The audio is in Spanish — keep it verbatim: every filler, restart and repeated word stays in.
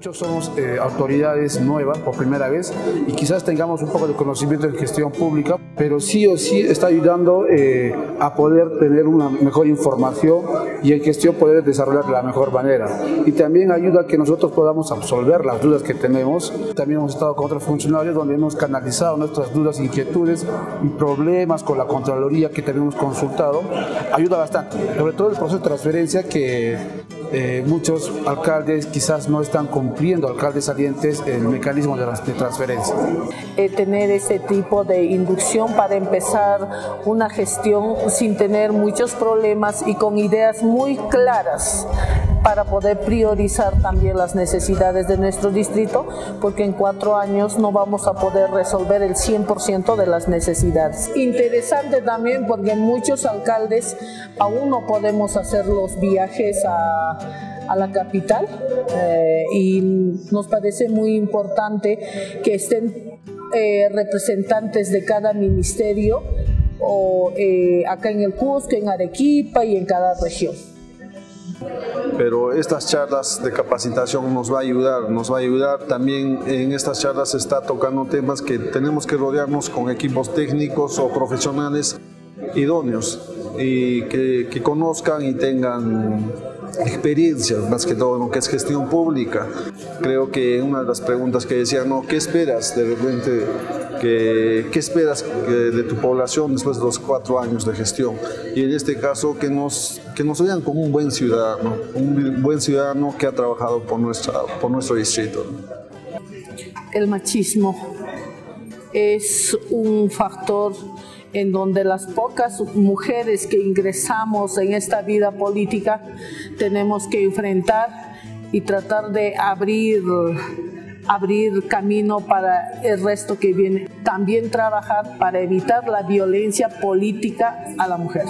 Muchos somos eh, autoridades nuevas por primera vez y quizás tengamos un poco de conocimiento en gestión pública, pero sí o sí está ayudando eh, a poder tener una mejor información y en gestión poder desarrollar de la mejor manera. Y también ayuda a que nosotros podamos absolver las dudas que tenemos. También hemos estado con otros funcionarios donde hemos canalizado nuestras dudas, inquietudes y problemas con la Contraloría que tenemos consultado. Ayuda bastante, sobre todo el proceso de transferencia que... Eh, muchos alcaldes quizás no están cumpliendo, alcaldes salientes, el mecanismo de, de transferencia. Eh, tener ese tipo de inducción para empezar una gestión sin tener muchos problemas y con ideas muy claras para poder priorizar también las necesidades de nuestro distrito, porque en cuatro años no vamos a poder resolver el cien por ciento de las necesidades. Interesante también porque muchos alcaldes aún no podemos hacer los viajes a, a la capital eh, y nos parece muy importante que estén eh, representantes de cada ministerio o, eh, acá en el Cusco, en Arequipa y en cada región. Pero estas charlas de capacitación nos va a ayudar, nos va a ayudar. También en estas charlas se está tocando temas que tenemos que rodearnos con equipos técnicos o profesionales idóneos y que, que conozcan y tengan experiencia, más que todo en lo que es gestión pública. Creo que una de las preguntas que decían, no, ¿qué esperas de repente? ¿Qué, qué esperas de tu población después de los cuatro años de gestión? Y en este caso, que nos, que nos vean como un buen ciudadano, un buen ciudadano que ha trabajado por, nuestra, por nuestro distrito. El machismo es un factor en donde las pocas mujeres que ingresamos en esta vida política tenemos que enfrentar y tratar de abrir, abrir camino para el resto que viene. También trabajar para evitar la violencia política a la mujer.